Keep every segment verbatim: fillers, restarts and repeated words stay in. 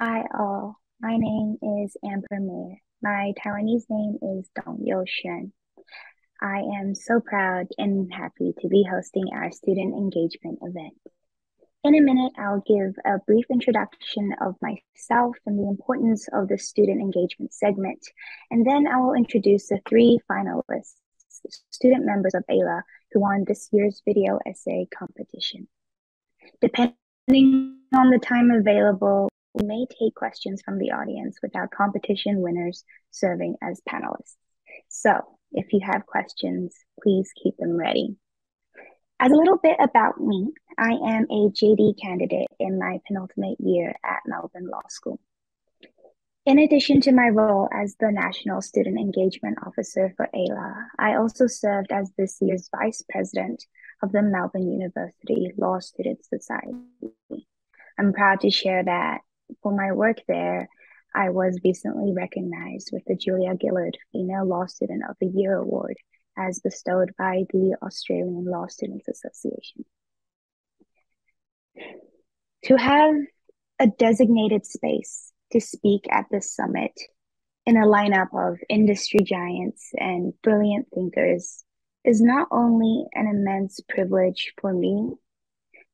Hi all, my name is Amber May. My Taiwanese name is Dong Youshen. I am so proud and happy to be hosting our student engagement event. In a minute, I'll give a brief introduction of myself and the importance of the student engagement segment, and then I will introduce the three finalists, student members of A A L A, who won this year's video essay competition. Depending on the time available, we may take questions from the audience with our competition winners serving as panelists. So if you have questions, please keep them ready. As a little bit about me, I am a J D candidate in my penultimate year at Melbourne Law School. In addition to my role as the National Student Engagement Officer for A A L A, I also served as this year's Vice President of the Melbourne University Law Students' Society. I'm proud to share that for my work there, I was recently recognized with the Julia Gillard Female Law Student of the Year Award, as bestowed by the Australian Law Students Association. To have a designated space to speak at this summit in a lineup of industry giants and brilliant thinkers is not only an immense privilege for me,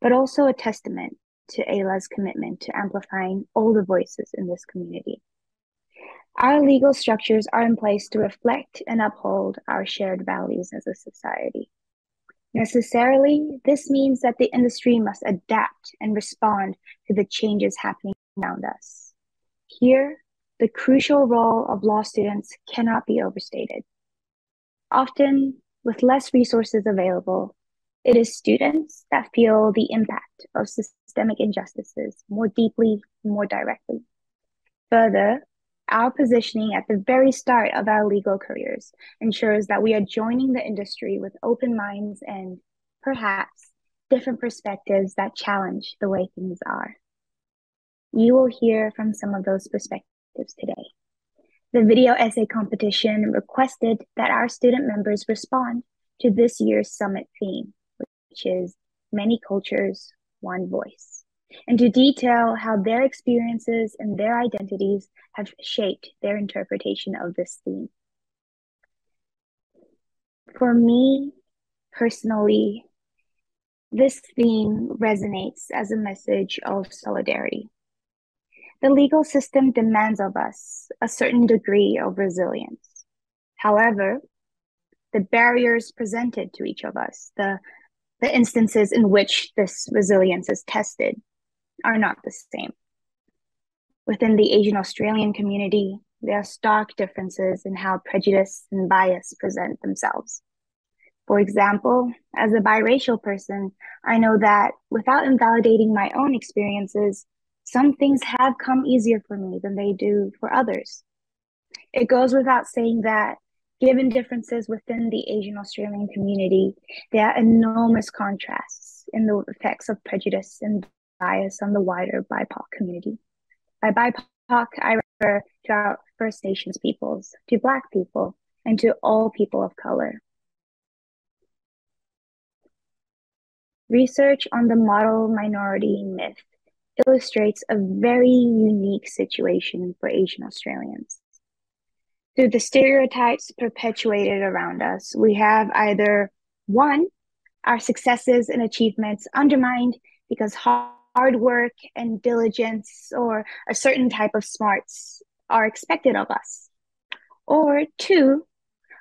but also a testament to A A L A's commitment to amplifying all the voices in this community. Our legal structures are in place to reflect and uphold our shared values as a society. Necessarily, this means that the industry must adapt and respond to the changes happening around us. Here, the crucial role of law students cannot be overstated. Often, with less resources available, it is students that feel the impact of systemic injustices more deeply, more directly. Further, our positioning at the very start of our legal careers ensures that we are joining the industry with open minds and, perhaps, different perspectives that challenge the way things are. You will hear from some of those perspectives today. The video essay competition requested that our student members respond to this year's summit theme, which is Many Cultures, One Voice, and to detail how their experiences and their identities have shaped their interpretation of this theme. For me, personally, this theme resonates as a message of solidarity. The legal system demands of us a certain degree of resilience. However, the barriers presented to each of us, the, the instances in which this resilience is tested, are not the same. Within the Asian Australian community, there are stark differences in how prejudice and bias present themselves. For example, as a biracial person, I know that without invalidating my own experiences, some things have come easier for me than they do for others. It goes without saying that given differences within the Asian Australian community, there are enormous contrasts in the effects of prejudice and bias on the wider B I P O C community. By B I P O C, I refer to our First Nations peoples, to Black people, and to all people of color. Research on the model minority myth illustrates a very unique situation for Asian Australians. Through the stereotypes perpetuated around us, we have either one, our successes and achievements undermined because hard work and diligence or a certain type of smarts are expected of us. Or two,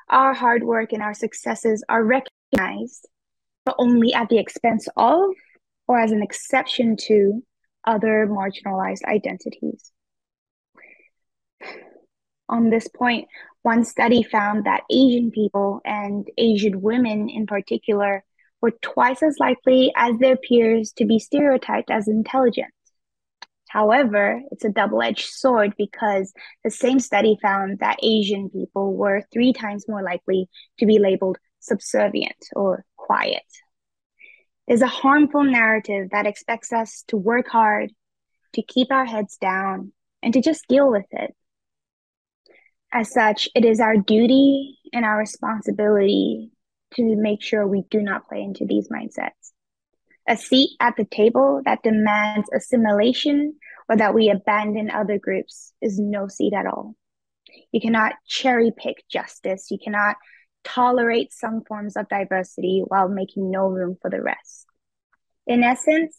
our hard work and our successes are recognized, but only at the expense of or as an exception to other marginalized identities. On this point, one study found that Asian people and Asian women in particular were twice as likely as their peers to be stereotyped as intelligent. However, it's a double-edged sword because the same study found that Asian people were three times more likely to be labeled subservient or quiet. There's a harmful narrative that expects us to work hard, to keep our heads down, and to just deal with it. As such, it is our duty and our responsibility to make sure we do not play into these mindsets. A seat at the table that demands assimilation or that we abandon other groups is no seat at all. You cannot cherry pick justice. You cannot tolerate some forms of diversity while making no room for the rest. In essence,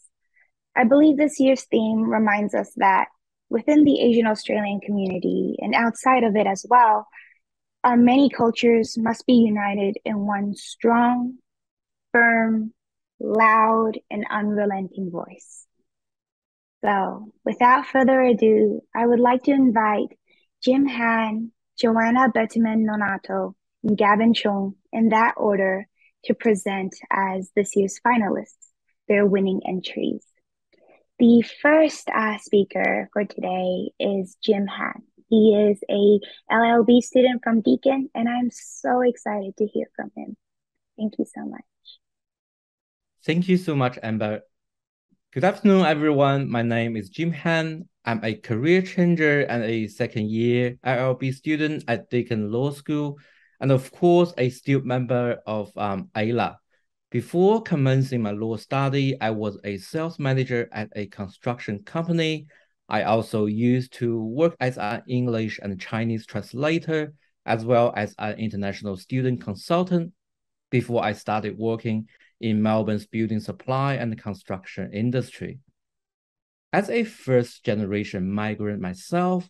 I believe this year's theme reminds us that within the Asian Australian community and outside of it as well, our many cultures must be united in one strong, firm, loud, and unrelenting voice. So, without further ado, I would like to invite Jim Han, Joanna Bettiman-Nonato, and Gavin Chong, in that order, to present as this year's finalists, their winning entries. The first uh, speaker for today is Jim Han. He is a L L B student from Deakin, and I'm so excited to hear from him. Thank you so much. Thank you so much, Amber. Good afternoon, everyone. My name is Jim Han. I'm a career changer and a second-year L L B student at Deakin Law School, and of course, a student member of um, A A L A. Before commencing my law study, I was a sales manager at a construction company. I also used to work as an English and Chinese translator, as well as an international student consultant before I started working in Melbourne's building supply and construction industry. As a first-generation migrant myself,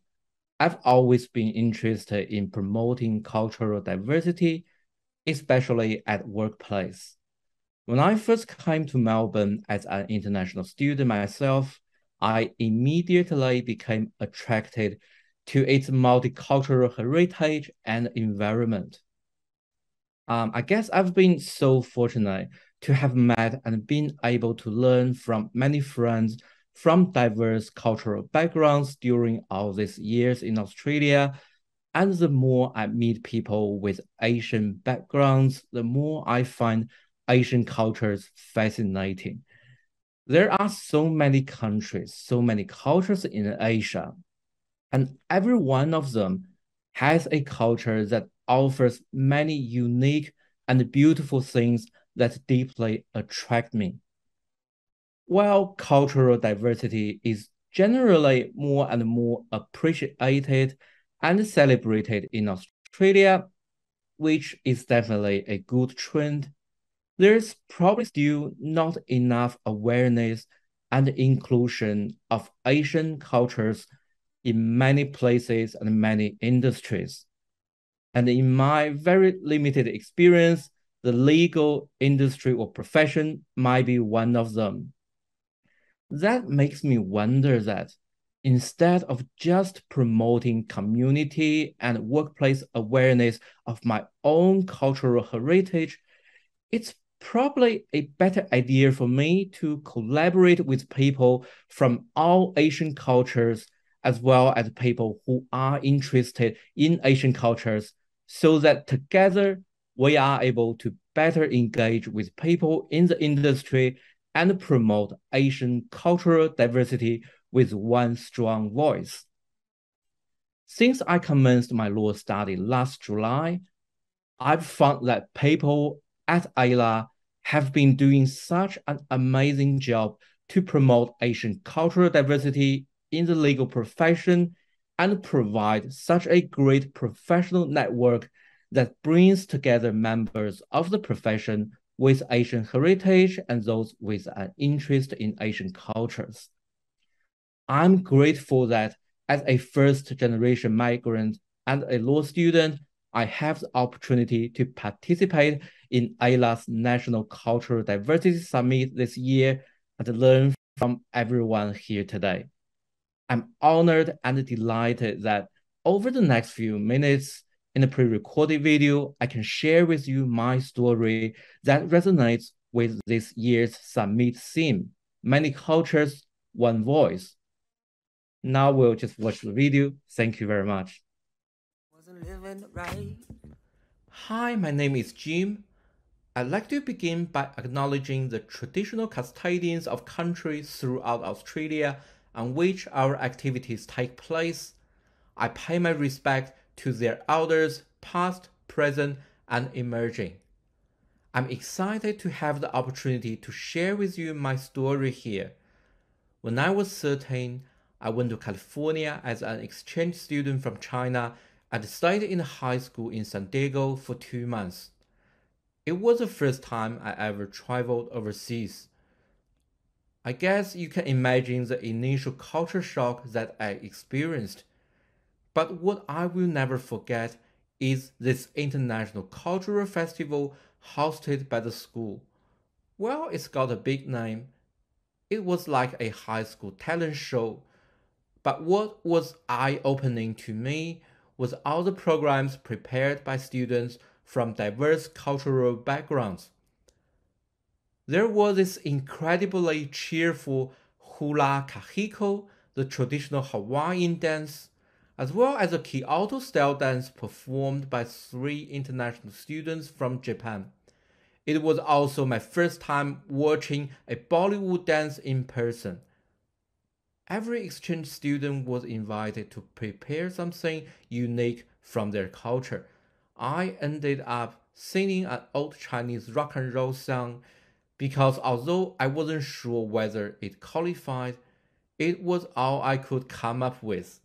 I've always been interested in promoting cultural diversity, especially at workplace. When I first came to Melbourne as an international student myself, I immediately became attracted to its multicultural heritage and environment. Um, I guess I've been so fortunate to have met and been able to learn from many friends from diverse cultural backgrounds during all these years in Australia. And the more I meet people with Asian backgrounds, the more I find Asian cultures fascinating. There are so many countries, so many cultures in Asia, and every one of them has a culture that offers many unique and beautiful things that deeply attract me. While cultural diversity is generally more and more appreciated and celebrated in Australia, which is definitely a good trend, there's probably still not enough awareness and inclusion of Asian cultures in many places and many industries. And in my very limited experience, the legal industry or profession might be one of them. That makes me wonder that instead of just promoting community and workplace awareness of my own cultural heritage, it's probably a better idea for me to collaborate with people from all Asian cultures, as well as people who are interested in Asian cultures, so that together we are able to better engage with people in the industry and promote Asian cultural diversity with one strong voice. Since I commenced my law study last July, I've found that people at A A L A have been doing such an amazing job to promote Asian cultural diversity in the legal profession and provide such a great professional network that brings together members of the profession with Asian heritage and those with an interest in Asian cultures. I'm grateful that as a first-generation migrant and a law student, I have the opportunity to participate in A A L A's National Cultural Diversity Summit this year and learn from everyone here today. I'm honored and delighted that over the next few minutes, in a pre-recorded video, I can share with you my story that resonates with this year's summit theme, Many Cultures, One Voice. Now we'll just watch the video. Thank you very much. Wasn't living right. Hi, my name is Jim. I'd like to begin by acknowledging the traditional custodians of countries throughout Australia on which our activities take place. I pay my respect to their elders, past, present, and emerging. I'm excited to have the opportunity to share with you my story here. When I was thirteen, I went to California as an exchange student from China and studied in high school in San Diego for two months. It was the first time I ever traveled overseas. I guess you can imagine the initial culture shock that I experienced. But what I will never forget is this international cultural festival hosted by the school. Well, it's got a big name. It was like a high school talent show. But what was eye-opening to me was all the programs prepared by students from diverse cultural backgrounds. There was this incredibly cheerful hula kahiko, the traditional Hawaiian dance, as well as a Kyoto style dance performed by three international students from Japan. It was also my first time watching a Bollywood dance in person. Every exchange student was invited to prepare something unique from their culture. I ended up singing an old Chinese rock and roll song, because although I wasn't sure whether it qualified, it was all I could come up with.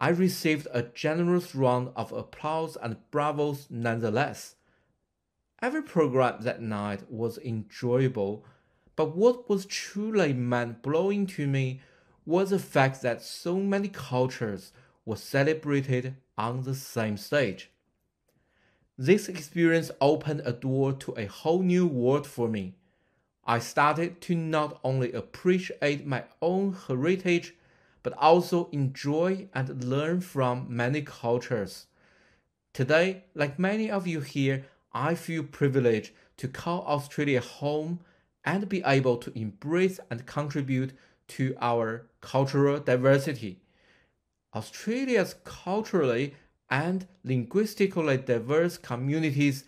I received a generous round of applause and bravos nonetheless. Every program that night was enjoyable, but what was truly mind-blowing to me was the fact that so many cultures were celebrated on the same stage. This experience opened a door to a whole new world for me. I started to not only appreciate my own heritage, but also enjoy and learn from many cultures. Today, like many of you here, I feel privileged to call Australia home and be able to embrace and contribute to our cultural diversity. Australia's culturally and linguistically diverse communities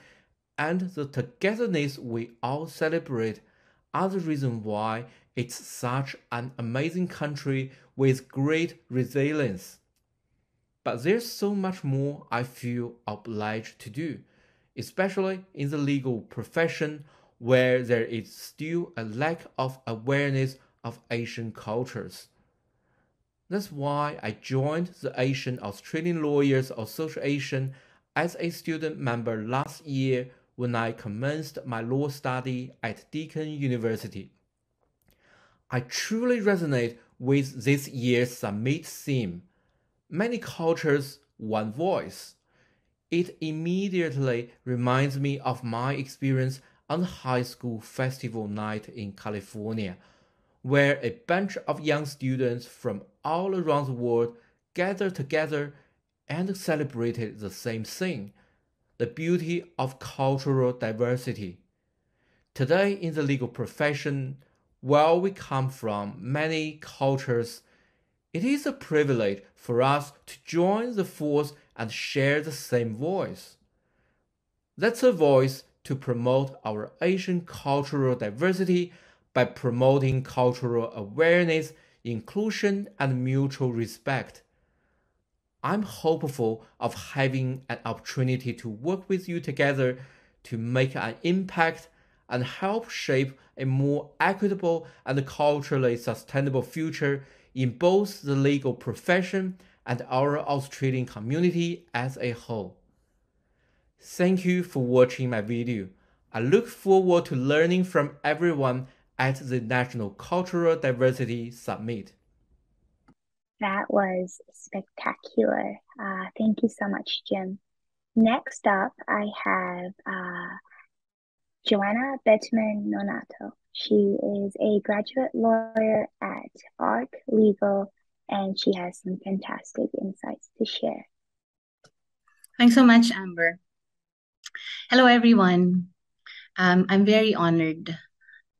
and the togetherness we all celebrate are the reason why it's such an amazing country with great resilience. But there's so much more I feel obliged to do, especially in the legal profession where there is still a lack of awareness of Asian cultures. That's why I joined the Asian Australian Lawyers Association as a student member last year when I commenced my law study at Deakin University. I truly resonate with this year's summit theme, Many Cultures, One Voice. It immediately reminds me of my experience on high school festival night in California, where a bunch of young students from all around the world gathered together and celebrated the same thing, the beauty of cultural diversity. Today in the legal profession, while we come from many cultures, it is a privilege for us to join the force and share the same voice. That's a voice to promote our Asian cultural diversity by promoting cultural awareness, inclusion, and mutual respect. I'm hopeful of having an opportunity to work with you together to make an impact and help shape a more equitable and culturally sustainable future in both the legal profession and our Australian community as a whole. Thank you for watching my video. I look forward to learning from everyone at the National Cultural Diversity Summit. That was spectacular. Uh, thank you so much, Jim. Next up, I have uh, Joanna Bettiman-Nonato. She is a graduate lawyer at ARC Legal, and she has some fantastic insights to share. Thanks so much, Amber. Hello, everyone. Um, I'm very honored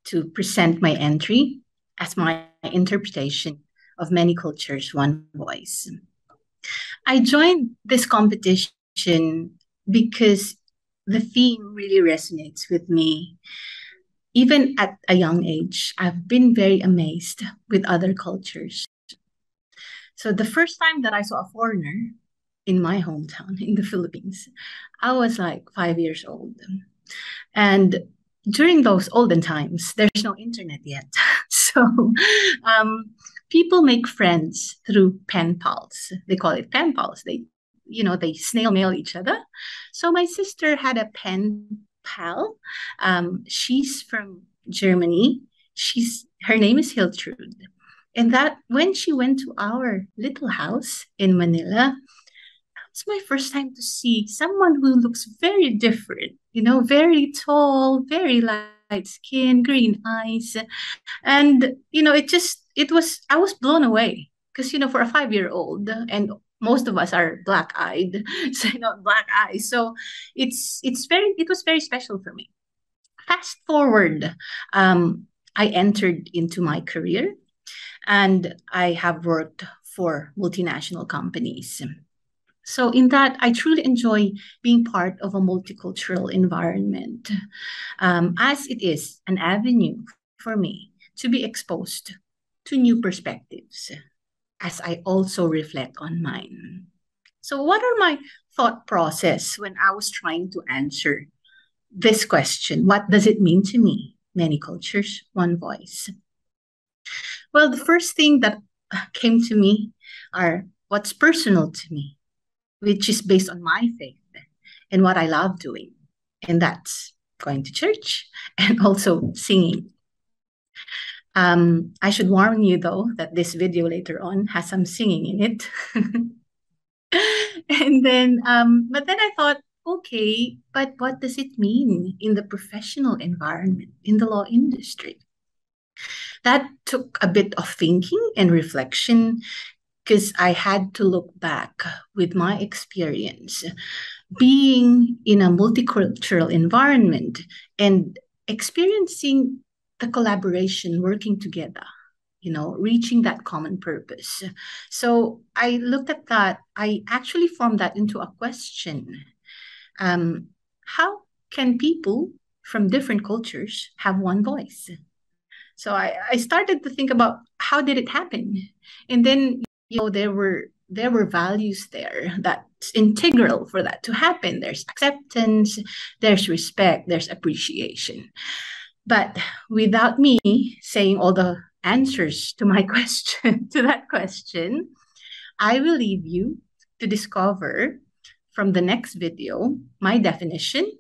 to present my entry as my interpretation of Many Cultures, One Voice. I joined this competition because the theme really resonates with me. Even at a young age, I've been very amazed with other cultures. So the first time that I saw a foreigner in my hometown in the Philippines, I was like five years old. And during those olden times, there's no internet yet. So um, people make friends through pen pals. They call it pen pals. They, you know, they snail mail each other. So my sister had a pen pal. Um, she's from Germany. She's her name is Hiltrude. And that when she went to our little house in Manila, it's my first time to see someone who looks very different, you know, very tall, very light skin, green eyes. And, you know, it just, it was, I was blown away because, you know, for a five-year-old, and most of us are black-eyed, so not black eyes. So it's, it's very, it was very special for me. Fast forward, um, I entered into my career and I have worked for multinational companies. So in that, I truly enjoy being part of a multicultural environment, um, as it is an avenue for me to be exposed to new perspectives as I also reflect on mine. So what are my thought process when I was trying to answer this question? What does it mean to me? Many cultures, one voice. Well, the first thing that came to me are what's personal to me, which is based on my faith and what I love doing. And that's going to church and also singing. Um, I should warn you, though, that this video later on has some singing in it. And then, um, but then I thought, okay, but what does it mean in the professional environment, in the law industry? That took a bit of thinking and reflection, because I had to look back with my experience being in a multicultural environment and experiencing the collaboration, working together, you know, reaching that common purpose. So I looked at that. I actually formed that into a question. Um, how can people from different cultures have one voice? So I, I started to think about how did it happen? And then, you know, there were there were values there that's integral for that to happen. There's acceptance, there's respect, there's appreciation. But without me saying all the answers to my question, to that question, I will leave you to discover from the next video my definition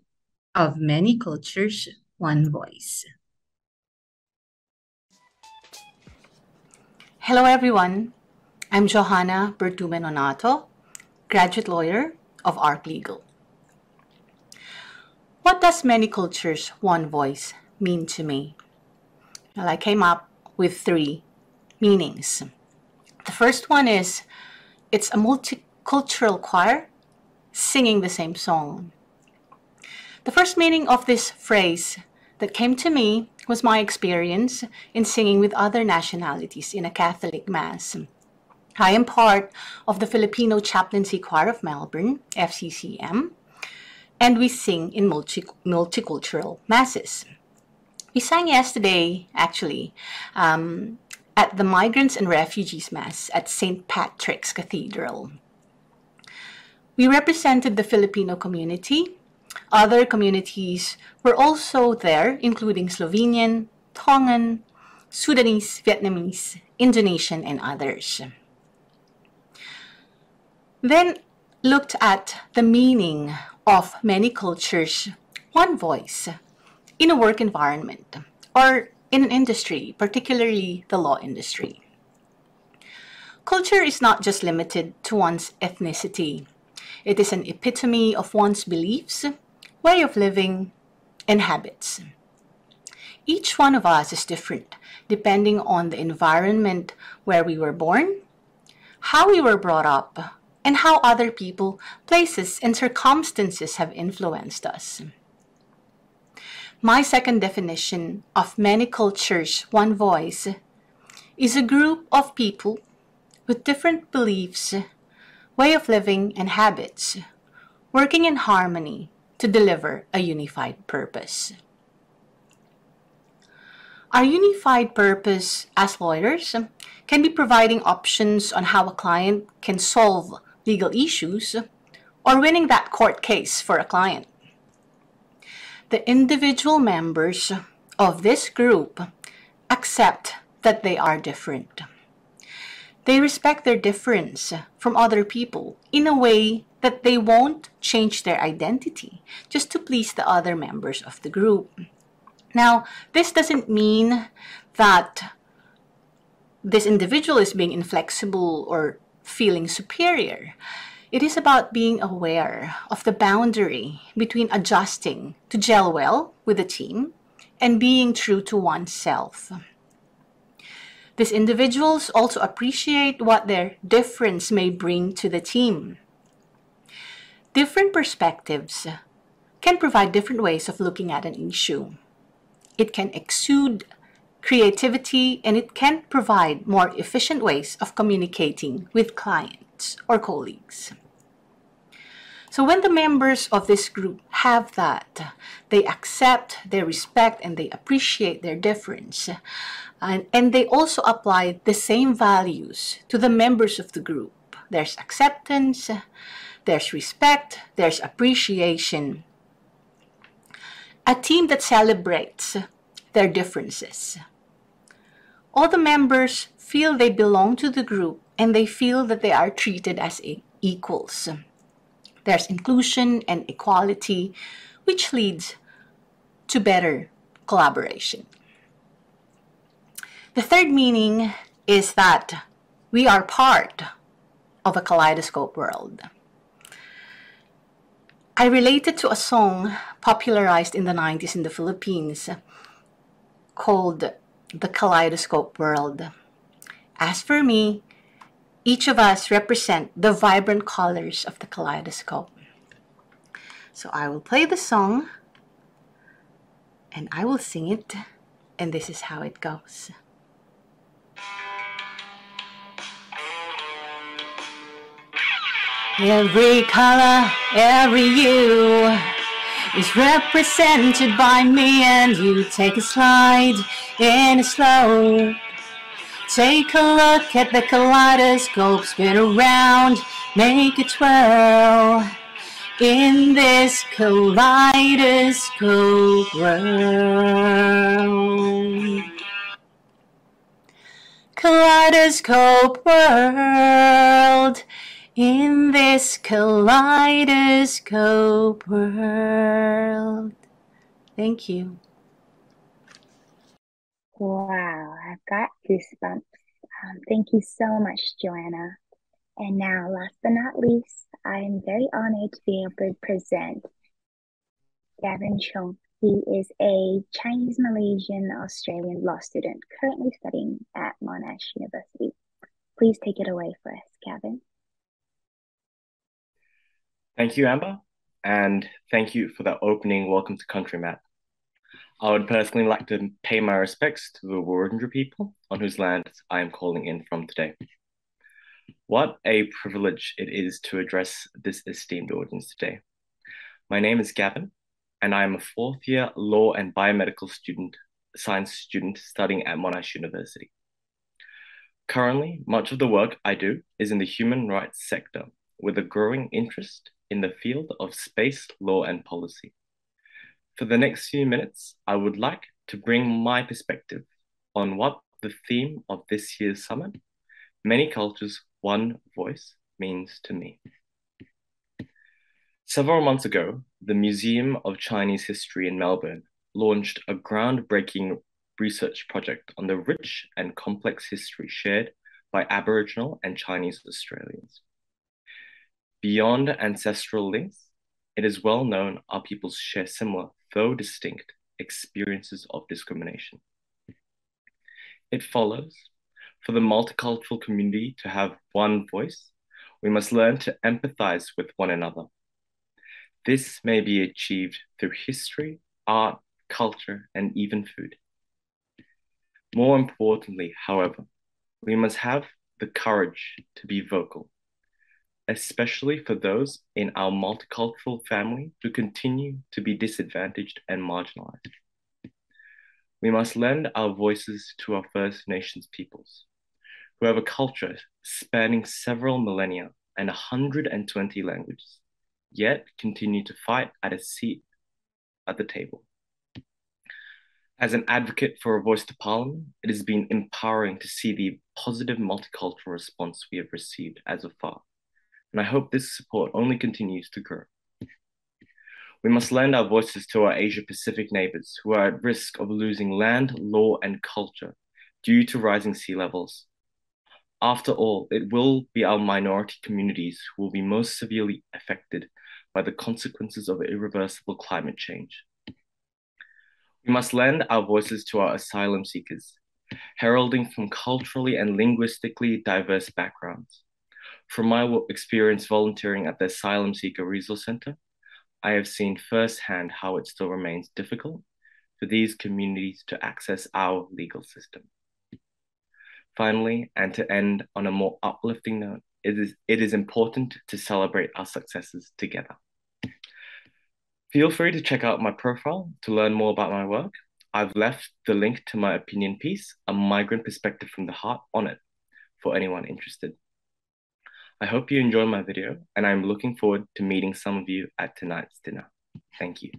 of many cultures, one voice. Hello, everyone. I'm Joanna Bettiman-Nonato, graduate lawyer of ARC Legal. What does many cultures, one voice mean to me? Well, I came up with three meanings. The first one is it's a multicultural choir singing the same song. The first meaning of this phrase that came to me was my experience in singing with other nationalities in a Catholic mass. I am part of the Filipino Chaplaincy Choir of Melbourne, F C C M, and we sing in multi multicultural masses. We sang yesterday, actually, um, at the Migrants and Refugees Mass at Saint Patrick's Cathedral. We represented the Filipino community. Other communities were also there, including Slovenian, Tongan, Sudanese, Vietnamese, Indonesian, and others. Then looked at the meaning of many cultures, one voice, in a work environment or in an industry, particularly the law industry. Culture is not just limited to one's ethnicity. It is an epitome of one's beliefs, way of living, and habits. Each one of us is different depending on the environment where we were born, how we were brought up, and how other people, places, and circumstances have influenced us. My second definition of many cultures, one voice, is a group of people with different beliefs, way of living, and habits, working in harmony to deliver a unified purpose. Our unified purpose as lawyers can be providing options on how a client can solve legal issues, or winning that court case for a client. The individual members of this group accept that they are different. They respect their difference from other people in a way that they won't change their identity just to please the other members of the group. Now, this doesn't mean that this individual is being inflexible or feeling superior. It is about being aware of the boundary between adjusting to gel well with the team and being true to oneself. These individuals also appreciate what their difference may bring to the team. Different perspectives can provide different ways of looking at an issue. It can exude creativity, and it can provide more efficient ways of communicating with clients or colleagues. So when the members of this group have that, they accept, they respect, and they appreciate their difference. And, and they also apply the same values to the members of the group. There's acceptance, there's respect, there's appreciation. A team that celebrates their differences. All the members feel they belong to the group and they feel that they are treated as equals. There's inclusion and equality, which leads to better collaboration. The third meaning is that we are part of a kaleidoscope world. I relate it to a song popularized in the nineties in the Philippines called The Kaleidoscope World. As for me, each of us represent the vibrant colors of the kaleidoscope. So I will play the song and I will sing it, and this is how it goes. Every color, every you is represented by me, and you take a slide in a slow. Take a look at the kaleidoscope, spin around, make a twirl in this kaleidoscope world. Kaleidoscope world, in this kaleidoscope world. Thank you. Wow, I've got goosebumps. Um, thank you so much, Joanna. And now, last but not least, I am very honored to be able to present Gavin Chong. He is a Chinese-Malaysian-Australian law student currently studying at Monash University. Please take it away for us, Gavin. Thank you, Amber, and thank you for that opening welcome to Country Map. I would personally like to pay my respects to the Wurundjeri people on whose land I am calling in from today. What a privilege it is to address this esteemed audience today. My name is Gavin, and I am a fourth year law and biomedical student, science student studying at Monash University. Currently, much of the work I do is in the human rights sector, with a growing interest in the field of space, law, and policy. For the next few minutes, I would like to bring my perspective on what the theme of this year's summit, Many Cultures, One Voice, means to me. Several months ago, the Museum of Chinese History in Melbourne launched a groundbreaking research project on the rich and complex history shared by Aboriginal and Chinese Australians. Beyond ancestral links, it is well known our peoples share similar, though distinct, experiences of discrimination. It follows, for the multicultural community to have one voice, we must learn to empathize with one another. This may be achieved through history, art, culture, and even food. More importantly, however, we must have the courage to be vocal, especially for those in our multicultural family who continue to be disadvantaged and marginalized. We must lend our voices to our First Nations peoples, who have a culture spanning several millennia and one hundred twenty languages, yet continue to fight at a seat at the table. As an advocate for a voice to Parliament, it has been empowering to see the positive multicultural response we have received as of far, and I hope this support only continues to grow. We must lend our voices to our Asia-Pacific neighbours who are at risk of losing land, law and culture due to rising sea levels. After all, it will be our minority communities who will be most severely affected by the consequences of irreversible climate change. We must lend our voices to our asylum seekers, heralding from culturally and linguistically diverse backgrounds. From my experience volunteering at the Asylum Seeker Resource Center, I have seen firsthand how it still remains difficult for these communities to access our legal system. Finally, and to end on a more uplifting note, it is, it is important to celebrate our successes together. Feel free to check out my profile to learn more about my work. I've left the link to my opinion piece, A Migrant Perspective from the Heart, on it for anyone interested. I hope you enjoyed my video, and I'm looking forward to meeting some of you at tonight's dinner. Thank you.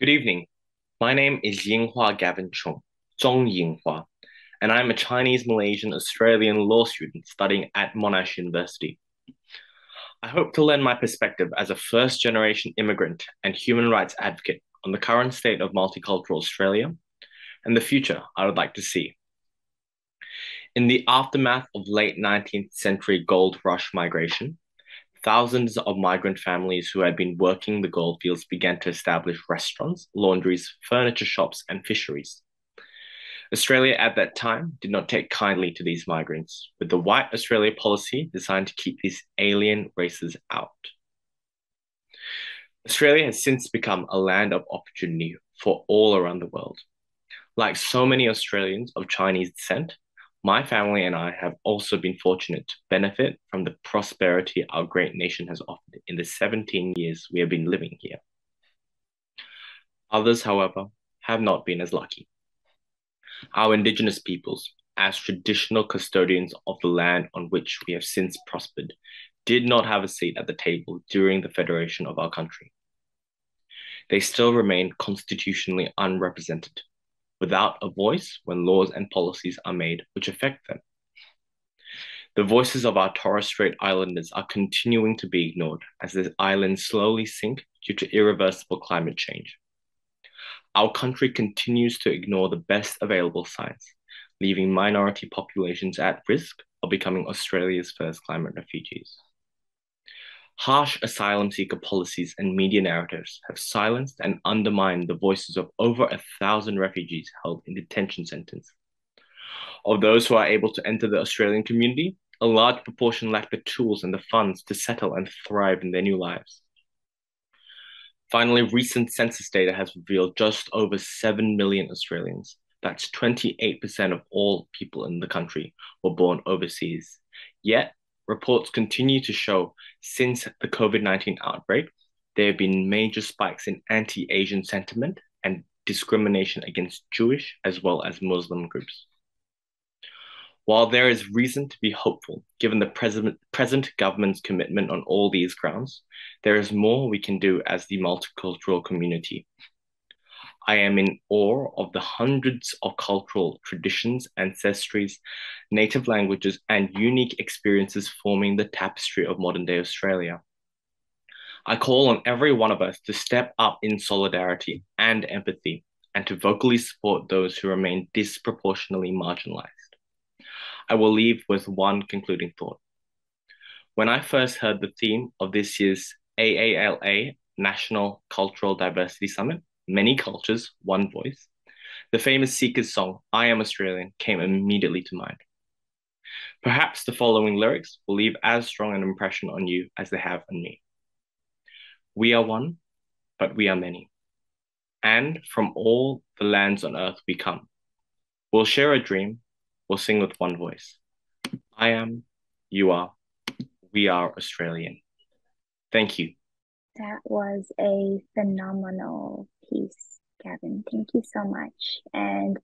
Good evening. My name is Yinghua Gavin Chong, Zhong Yinghua, and I'm a Chinese-Malaysian-Australian law student studying at Monash University. I hope to lend my perspective as a first-generation immigrant and human rights advocate on the current state of multicultural Australia and the future I would like to see. In the aftermath of late nineteenth century gold rush migration, thousands of migrant families who had been working the goldfields began to establish restaurants, laundries, furniture shops, and fisheries. Australia at that time did not take kindly to these migrants, with the White Australia policy designed to keep these alien races out. Australia has since become a land of opportunity for all around the world. Like so many Australians of Chinese descent, my family and I have also been fortunate to benefit from the prosperity our great nation has offered in the seventeen years we have been living here. Others, however, have not been as lucky. Our Indigenous peoples, as traditional custodians of the land on which we have since prospered, did not have a seat at the table during the federation of our country. They still remained constitutionally unrepresented, without a voice when laws and policies are made which affect them. The voices of our Torres Strait Islanders are continuing to be ignored as these islands slowly sink due to irreversible climate change. Our country continues to ignore the best available science, leaving minority populations at risk of becoming Australia's first climate refugees. Harsh asylum seeker policies and media narratives have silenced and undermined the voices of over a thousand refugees held in detention centres. Of those who are able to enter the Australian community, a large proportion lack the tools and the funds to settle and thrive in their new lives. Finally, recent census data has revealed just over seven million Australians, that's twenty-eight percent of all people in the country, were born overseas. Yet, reports continue to show since the COVID nineteen outbreak, there have been major spikes in anti-Asian sentiment and discrimination against Jewish as well as Muslim groups. While there is reason to be hopeful, given the present, present government's commitment on all these grounds, there is more we can do as the multicultural community. I am in awe of the hundreds of cultural traditions, ancestries, native languages, and unique experiences forming the tapestry of modern-day Australia. I call on every one of us to step up in solidarity and empathy and to vocally support those who remain disproportionately marginalised. I will leave with one concluding thought. When I first heard the theme of this year's A A L A National Cultural Diversity Summit, Many Cultures, One Voice, the famous Seekers song, I Am Australian, came immediately to mind. Perhaps the following lyrics will leave as strong an impression on you as they have on me. We are one, but we are many. And from all the lands on earth we come. We'll share a dream, we'll sing with one voice. I am, you are, we are Australian. Thank you. That was a phenomenal piece, Gavin. Thank you so much. And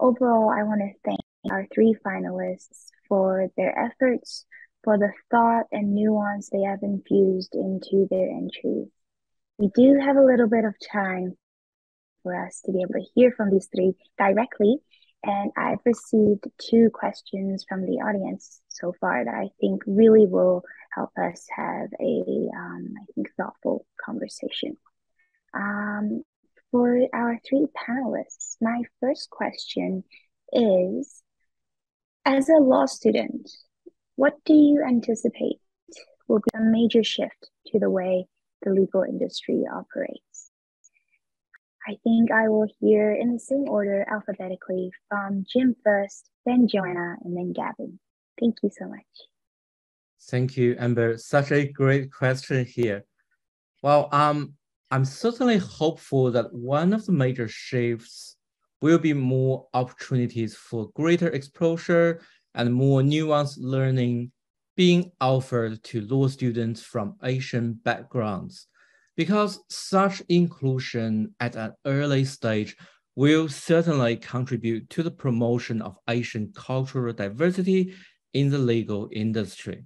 overall, I want to thank our three finalists for their efforts, for the thought and nuance they have infused into their entries. We do have a little bit of time for us to be able to hear from these three directly, and I've received two questions from the audience so far that I think really will help us have a, um, I think, thoughtful conversation. Um, for our three panelists, my first question is, as a law student, what do you anticipate will be a major shift to the way the legal industry operates? I think I will hear in the same order alphabetically from Jim first, then Joanna, and then Gavin. Thank you so much. Thank you, Amber. Such a great question here. Well, um, I'm certainly hopeful that one of the major shifts will be more opportunities for greater exposure and more nuanced learning being offered to law students from Asian backgrounds, because such inclusion at an early stage will certainly contribute to the promotion of Asian cultural diversity in the legal industry.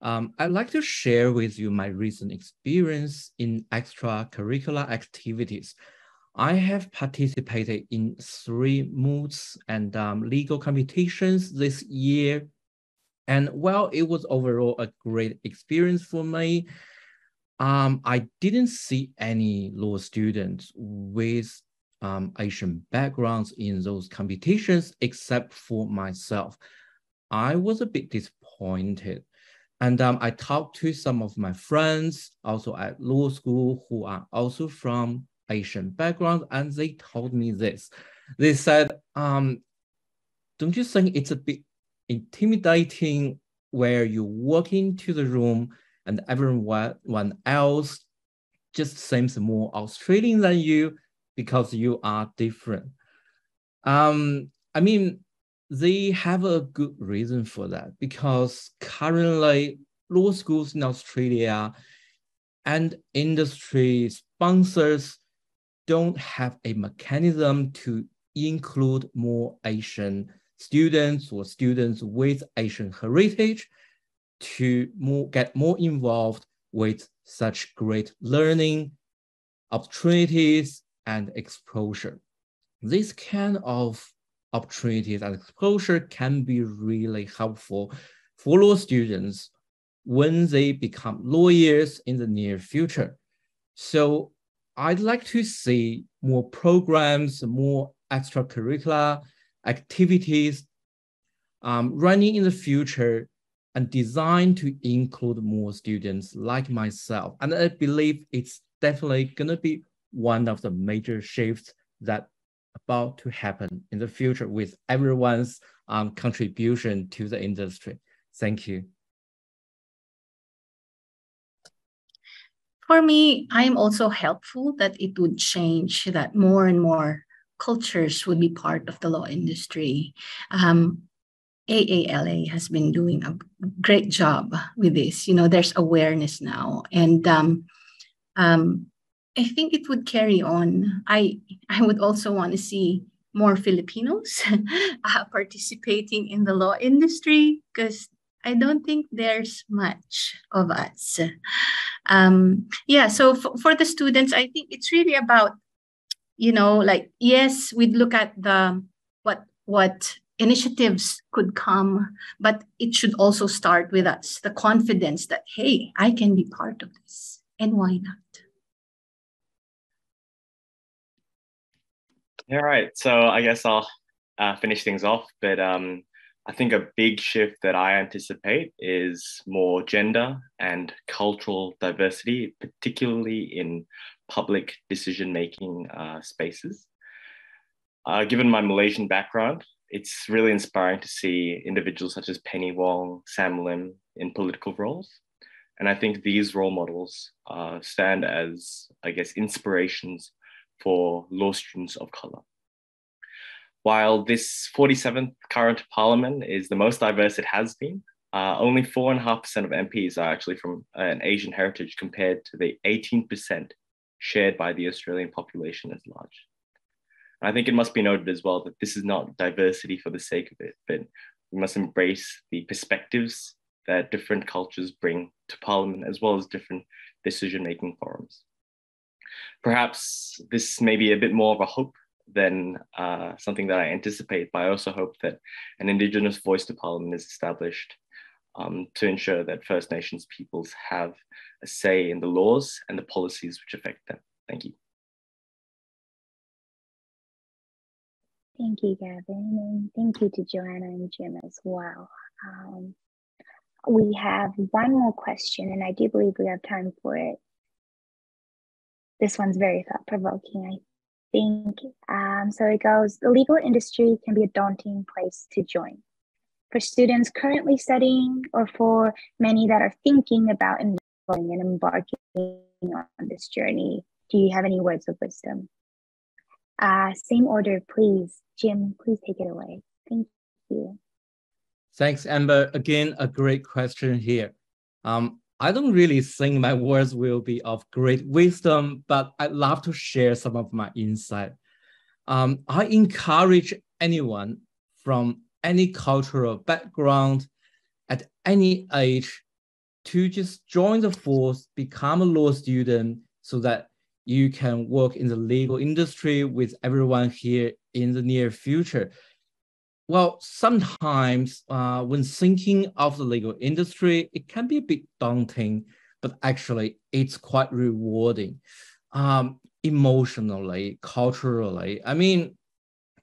Um, I'd like to share with you my recent experience in extracurricular activities. I have participated in three moots and um, legal competitions this year. And while it was overall a great experience for me, um, I didn't see any law students with um, Asian backgrounds in those competitions except for myself. I was a bit disappointed. And um, I talked to some of my friends also at law school who are also from Asian backgrounds, and they told me this. They said, um, don't you think it's a bit intimidating where you walk into the room and everyone else just seems more Australian than you because you are different? Um, I mean, they have a good reason for that, because currently law schools in Australia and industry sponsors don't have a mechanism to include more Asian students or students with Asian heritage to more, get more involved with such great learning opportunities and exposure. This kind of opportunities and exposure can be really helpful for law students when they become lawyers in the near future. So I'd like to see more programs, more extracurricular activities um, running in the future and designed to include more students like myself. And I believe it's definitely going to be one of the major shifts that about to happen in the future with everyone's um, contribution to the industry. Thank you. For me, I'm also hopeful that it would change, that more and more cultures would be part of the law industry. Um, A A L A has been doing a great job with this. You know, there's awareness now, and um, um, I think it would carry on. I I would also want to see more Filipinos uh, participating in the law industry, because I don't think there's much of us. Um, yeah, so for the students, I think it's really about, you know, like, yes, we'd look at the what what initiatives could come, but it should also start with us, the confidence that, hey, I can be part of this, and why not? All right, so I guess I'll uh, finish things off, but um, I think a big shift that I anticipate is more gender and cultural diversity, particularly in public decision-making uh, spaces. Uh, given my Malaysian background, it's really inspiring to see individuals such as Penny Wong, Sam Lim in political roles. And I think these role models uh, stand as, I guess, inspirations for law students of colour. While this forty-seventh current parliament is the most diverse it has been, uh, only four point five percent of M Ps are actually from an Asian heritage compared to the eighteen percent shared by the Australian population at large. And I think it must be noted as well that this is not diversity for the sake of it, but we must embrace the perspectives that different cultures bring to parliament as well as different decision-making forums. Perhaps this may be a bit more of a hope than uh, something that I anticipate, but I also hope that an Indigenous voice to Parliament is established um, to ensure that First Nations peoples have a say in the laws and the policies which affect them. Thank you. Thank you, Gavin, and thank you to Joanna and Jim as well. Um, we have one more question, and I do believe we have time for it. This one's very thought-provoking, I think. Um, so it goes, the legal industry can be a daunting place to join. For students currently studying, or for many that are thinking about enrolling and embarking on this journey, do you have any words of wisdom? Uh, same order, please. Jim, please take it away. Thank you. Thanks, Amber. Again, a great question here. Um, I don't really think my words will be of great wisdom, but I'd love to share some of my insight. Um, I encourage anyone from any cultural background at any age to just join the force, become a law student so that you can work in the legal industry with everyone here in the near future. Well, sometimes uh, when thinking of the legal industry, it can be a bit daunting, but actually it's quite rewarding, um, emotionally, culturally. I mean,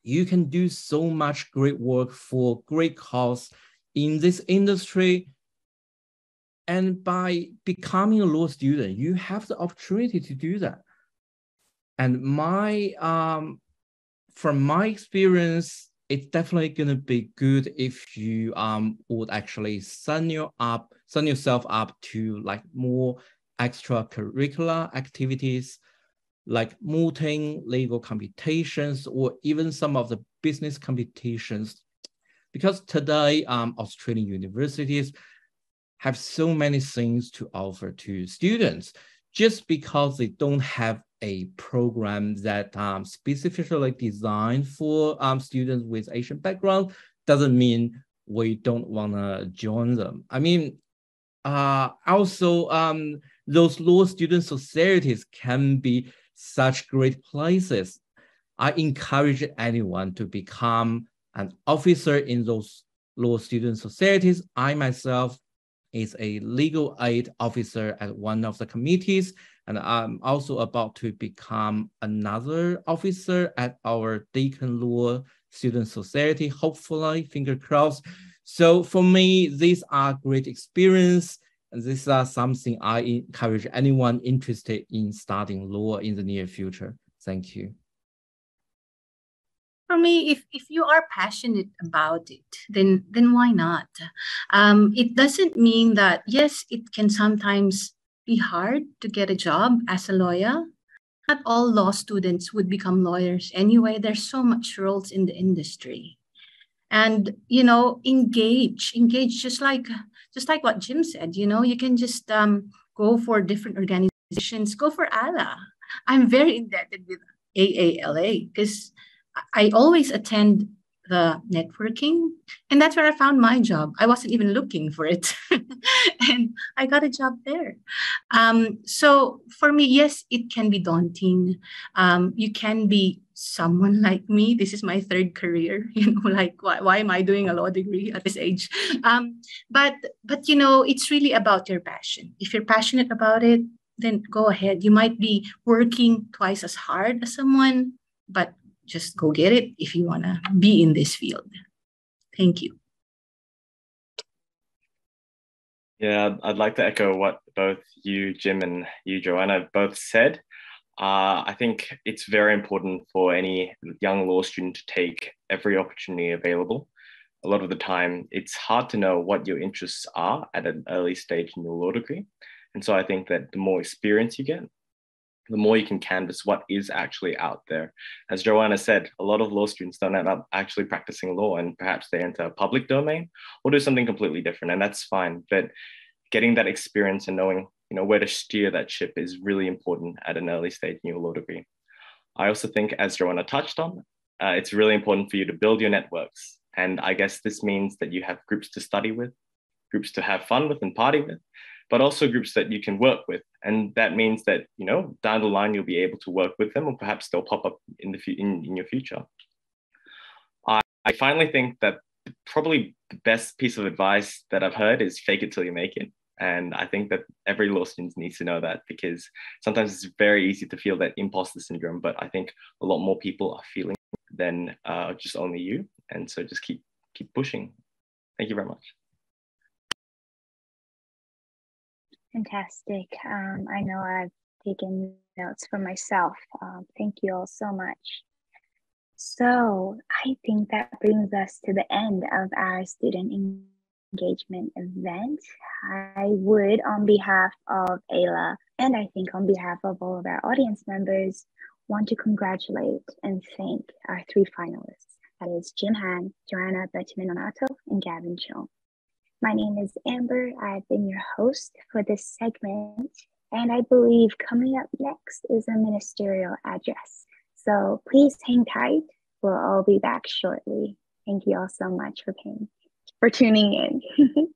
you can do so much great work for great cause in this industry. And by becoming a law student, you have the opportunity to do that. And my, um, from my experience, it's definitely going to be good if you um would actually sign your up, sign yourself up to like more extracurricular activities, like mooting, legal competitions, or even some of the business competitions, because today um Australian universities have so many things to offer to students just because they don't have a program that um, specifically designed for um, students with Asian background doesn't mean we don't want to join them. I mean, uh, also um, those law student societies can be such great places. I encourage anyone to become an officer in those law student societies. I myself is a legal aid officer at one of the committees, and I'm also about to become another officer at our Deakin Law Students' Society, hopefully, finger crossed. So for me, these are great experience, and these are something I encourage anyone interested in studying law in the near future. Thank you. For me, if, if you are passionate about it, then, then why not? Um, it doesn't mean that, yes, it can sometimes be hard to get a job as a lawyer. Not all law students would become lawyers anyway. There's so much roles in the industry. And, you know, engage, engage just like, just like what Jim said, you know, you can just um, go for different organizations, go for A A L A. I'm very indebted with A A L A because I always attend the networking, and that's where I found my job. I wasn't even looking for it, and I got a job there. Um, so for me, yes, it can be daunting. Um, you can be someone like me. This is my third career. You know, like why, why am I doing a law degree at this age? Um, but but you know, it's really about your passion. If you're passionate about it, then go ahead. You might be working twice as hard as someone, but just go get it if you want to be in this field. Thank you. Yeah, I'd like to echo what both you, Jim, and you, Joanna, both said. Uh, I think it's very important for any young law student to take every opportunity available. A lot of the time, it's hard to know what your interests are at an early stage in your law degree. And so I think that the more experience you get, the more you can canvas what is actually out there. As Joanna said, a lot of law students don't end up actually practicing law, and perhaps they enter a public domain or do something completely different, and that's fine. But getting that experience and knowing, you know, where to steer that ship is really important at an early stage in your law degree. I also think, as Joanna touched on, uh, it's really important for you to build your networks. And I guess this means that you have groups to study with, groups to have fun with and party with, but also groups that you can work with. And that means that, you know, down the line, you'll be able to work with them, or perhaps they'll pop up in, the in, in your future. I, I finally think that probably the best piece of advice that I've heard is fake it till you make it. And I think that every law student needs to know that, because sometimes it's very easy to feel that imposter syndrome, but I think a lot more people are feeling it than uh, just only you. And so just keep, keep pushing. Thank you very much. Fantastic. Um, I know I've taken notes for myself. Um, thank you all so much. So I think that brings us to the end of our student engagement event. I would, on behalf of A A L A, and I think on behalf of all of our audience members, want to congratulate and thank our three finalists. That is Jim Han, Joanna Bettiman-Nonato, and Gavin Chong. My name is Amber. I've been your host for this segment, and I believe coming up next is a ministerial address. So please hang tight. We'll all be back shortly. Thank you all so much for paying, for tuning in.